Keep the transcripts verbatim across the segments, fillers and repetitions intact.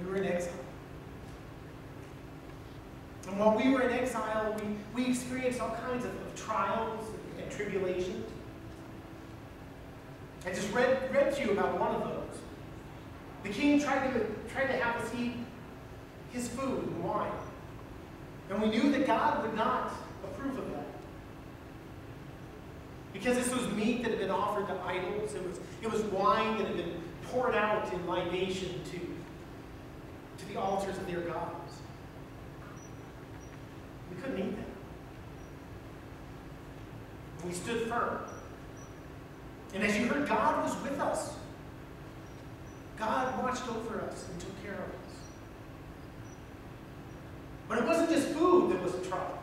We were in exile. And while we were in exile, we, we experienced all kinds of, of trials and, and tribulations. I just read, read to you about one of those. The king tried to, tried to have us eat his food and wine. And we knew that God would not approve of that. Because this was meat that had been offered to idols. It was, it was wine that had been poured out in libation to, to the altars of their gods. We couldn't eat that. We stood firm. And as you heard, God was with us. God watched over us and took care of us. But it wasn't just food that was a trial.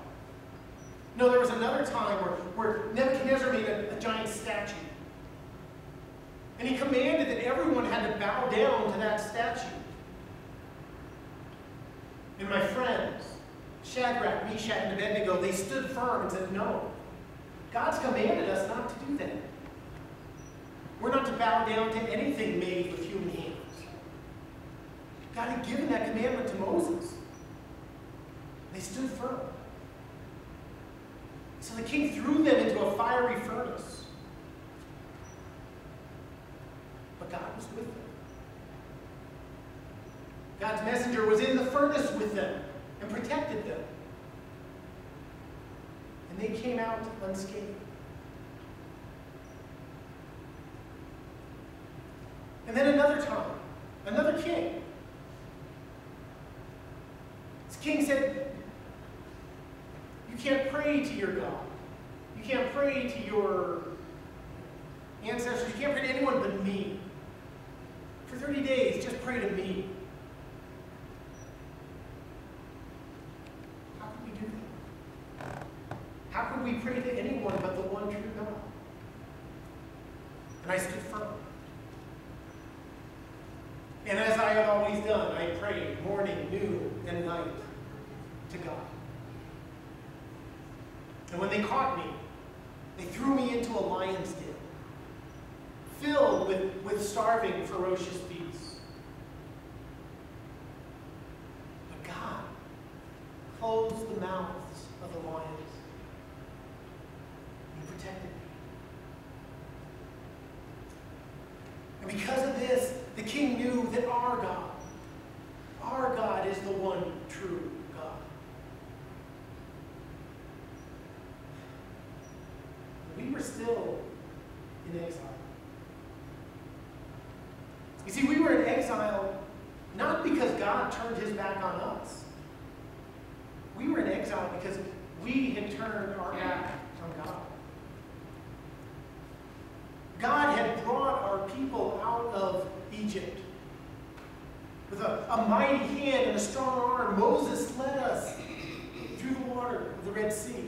No, there was another time where, where Nebuchadnezzar made a, a giant statue. And he commanded that everyone had to bow down to that statue. And my friends, Shadrach, Meshach, and Abednego, they stood firm and said, no, God's commanded us not to do that. We're not to bow down to anything made with human hands. God had given that commandment to Moses. They stood firm. So the king threw them into a fiery furnace. But God was with them. God's messenger was in the furnace with them and protected them. And they came out unscathed. And then another time, another king. This king said, you can't pray to your God. You can't pray to your ancestors. You can't pray to anyone but me. For thirty days, just pray to me. How could we do that? How could we pray to anyone but the one true God? And I stood firm. And as I had always done, I prayed morning, noon, and night to God. And when they caught me, they threw me into a lion's den, filled with, with starving, ferocious beasts. But God closed the mouths of the lions. He protected me. And because of this, the king knew that our God, our God is the one true God. We were still in exile. You see, we were in exile not because God turned his back on us. We were in exile because we had turned our back on God. God had brought our people out of Egypt. With a, a mighty hand and a strong arm, Moses led us through the water of the Red Sea,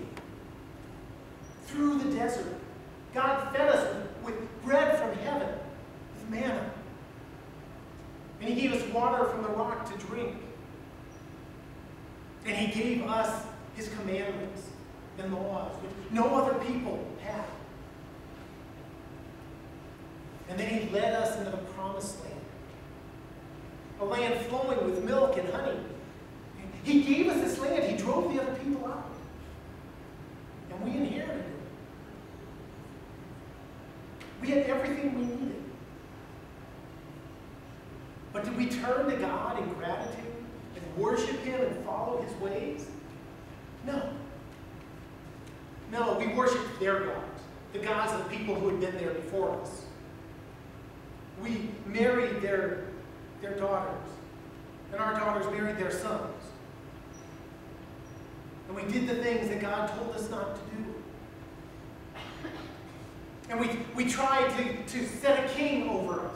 through the desert. God fed us with bread from heaven, with manna. And he gave us water from the rock to drink. And he gave us his commandments and laws, which no other people had. And then he led us into the promised land, a land flowing with milk and honey. He gave us this land. He drove the other people out. And we inherited it. We had everything we needed. But did we turn to God in gratitude and worship him and follow his ways? No. No, we worshiped their gods, the gods of the people who had been there before us. We married their, their daughters, and our daughters married their sons. And we did the things that God told us not to do. And we, we tried to, to set a king over us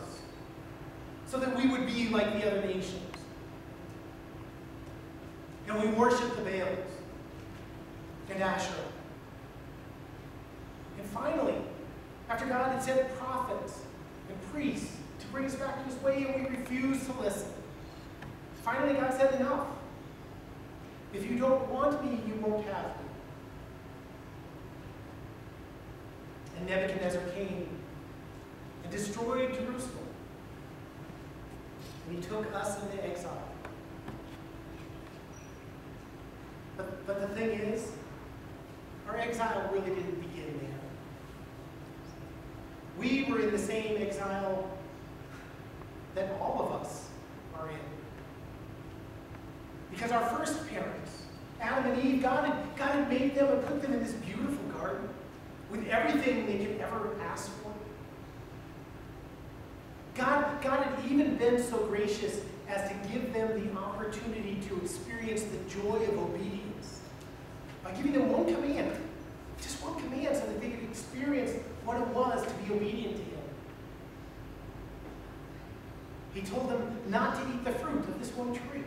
so that we would be like the other nations. And we worshiped the Baals and Asherah. And finally, after God had sent prophets and priests to bring us back to his way, and we refused to listen. Finally, God said, enough. If you don't want me, you won't have me. And Nebuchadnezzar came and destroyed Jerusalem. and he took us into exile. But, but the thing is, our exile really didn't begin there. We were in the same exile that all of us are in. Because our first parents, Adam and Eve, God had, God had made them and put them in this beautiful garden with everything they could ever ask for. God, God had even been so gracious as to give them the opportunity to experience the joy of obedience by giving them one command, just one command, so that they could experience what it was to be obedient to him. He told them not to eat the fruit of this one tree.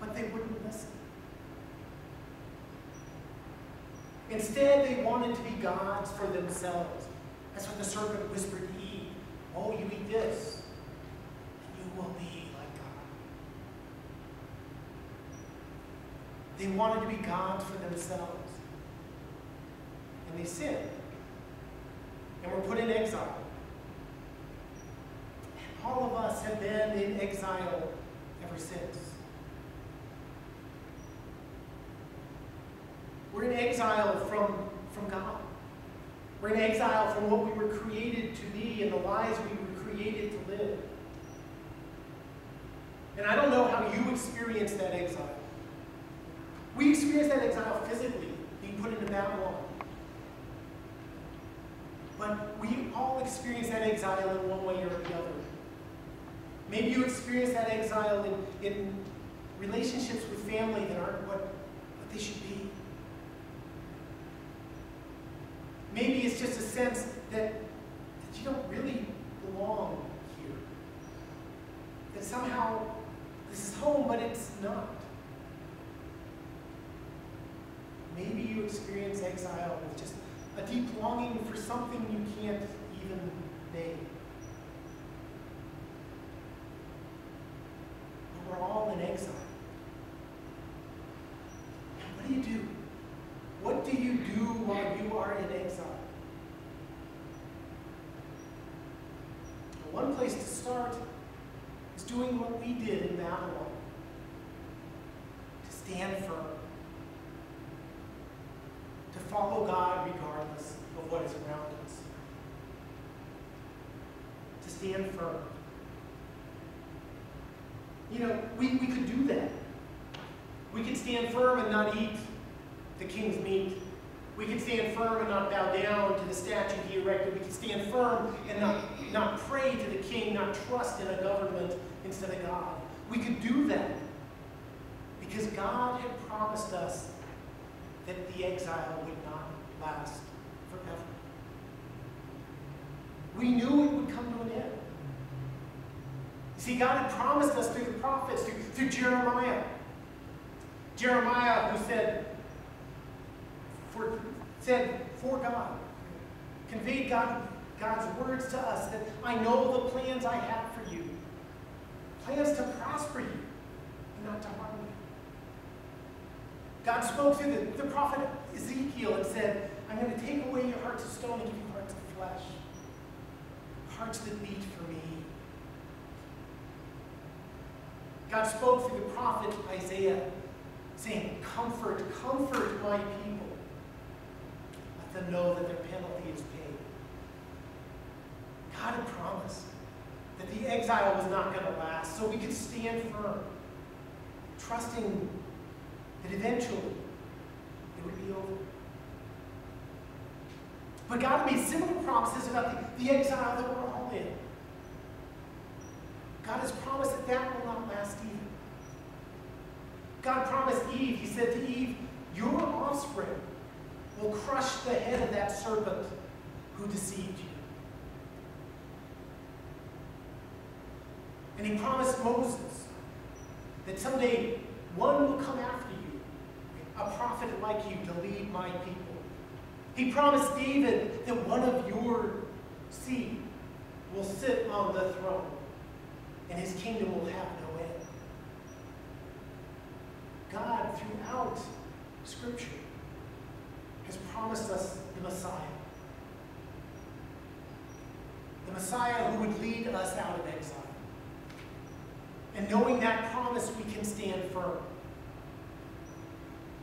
But they wouldn't listen. Instead, they wanted to be gods for themselves. That's what the serpent whispered to Eve. Oh, you eat this, and you will be like God. They wanted to be gods for themselves. And they sinned. And were put in exile. And all of us have been in exile ever since. We're in exile from, from God. We're in exile from what we were created to be and the lives we were created to live. And I don't know how you experience that exile. We experience that exile physically, being put into Babylon. But we all experience that exile in one way or the other. Maybe you experience that exile in, in relationships with family that aren't what, what they should be. Maybe it's just a sense that, that you don't really belong here. That somehow this is home, but it's not. Maybe you experience exile with just a deep longing for something you can't even name. But we're all in exile. And what do you do? What do you do while you are in exile? One place to start is doing what we did in Babylon, to stand firm, to follow God regardless of what is around us, to stand firm. You know, we, we could do that. We could stand firm and not eat the king's meat. We can stand firm and not bow down to the statue he erected. We can stand firm and not, not pray to the king, not trust in a government instead of God. We could do that because God had promised us that the exile would not last forever. We knew it would come to an end. See, God had promised us through the prophets, through, through Jeremiah. Jeremiah, who said, For, said for God, conveyed God, God's words to us that I know the plans I have for you, plans to prosper you and not to harm you. God spoke through the, the prophet Ezekiel and said, I'm going to take away your hearts of stone and give you hearts of flesh, hearts that beat for me. God spoke through the prophet Isaiah saying, comfort, comfort my people. Let them know that their penalty is paid. God had promised that the exile was not going to last, so we could stand firm, trusting that eventually it would be over. But God made similar promises about the, the exile that we're all in. God has promised that that will not last either. God promised Eve, he said to Eve, your offspring will crush the head of that serpent who deceived you. And he promised Moses that someday one will come after you, a prophet like you, to lead my people. He promised David that one of your seed will sit on the throne, and his kingdom will have no end. God, throughout Scripture, has promised us the Messiah. the Messiah who would lead us out of exile. And knowing that promise, we can stand firm.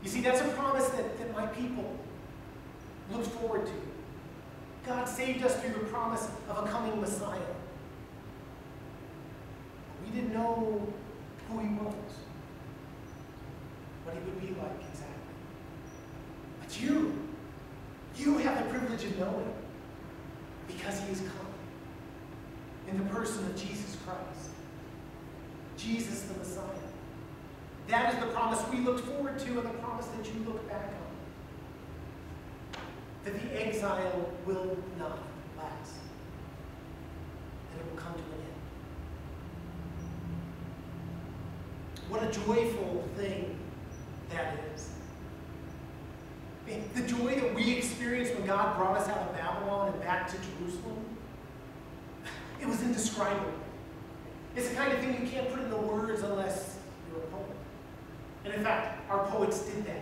You see, that's a promise that, that my people looked forward to. God saved us through the promise of a coming Messiah. We didn't know who he was, what he would be like exactly. But you, you have the privilege of knowing, because he is coming in the person of Jesus Christ. Jesus the Messiah. That is the promise we looked forward to, and the promise that you look back on. That the exile will not last. That it will come to an end. What a joyful thing that is. The joy that we experienced when God brought us out of Babylon and back to Jerusalem, it was indescribable. It's the kind of thing you can't put into words unless you're a poet. And in fact, our poets did that.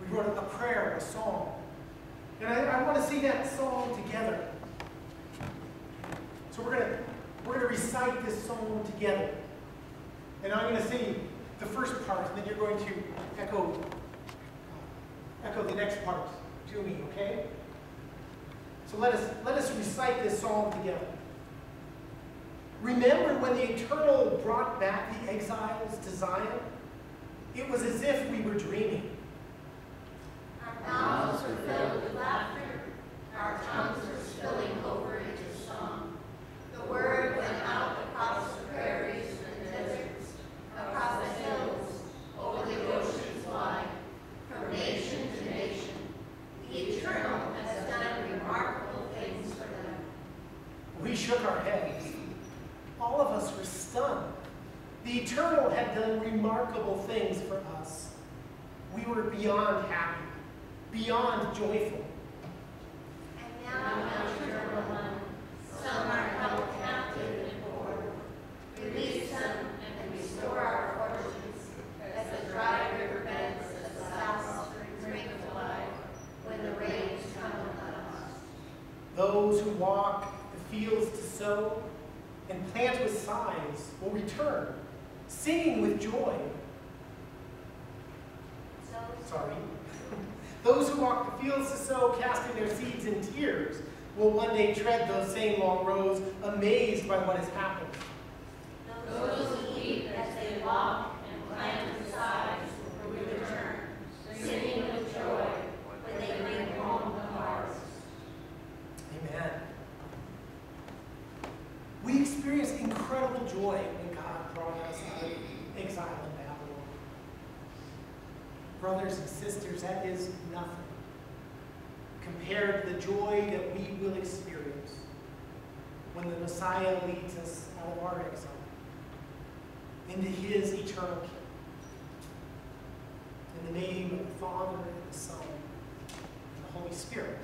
We wrote a prayer, a song. And I, I want to sing that song together. So we're gonna we're gonna recite this song together. And I'm gonna sing the first part, and then you're going to echo echo the next part to me, okay? So let us let us recite this song together. Remember when the Eternal brought back the exiles to Zion? It was as if we were dreaming. Our mouths were filled with laughter. Our tongues were spilling over into song. The word went out across the prairies and deserts, across the hills, over the oceans wide, from nation to nation. The Eternal has done remarkable things for them. We shook our heads. All of us were stunned. The Eternal had done remarkable things for us. We were beyond happy, beyond joyful. And now, now Eternal One, some are held captive and poor. Release them and restore our fortunes as the dry river beds of the south springs bring to life when the rains come on us. Those who walk the fields to sow and plant with sighs will return, singing with joy. So, Sorry. Those who walk the fields to sow, casting their seeds in tears, will one day tread those same long rows, amazed by what has happened. Those who weep as they walk and plant with sighs will return, singing with joy when they bring home the harvest. Amen. We experienced incredible joy when God brought us out of exile in Babylon. Brothers and sisters, that is nothing compared to the joy that we will experience when the Messiah leads us out of our exile into his eternal kingdom. In the name of the Father, and the Son, and the Holy Spirit.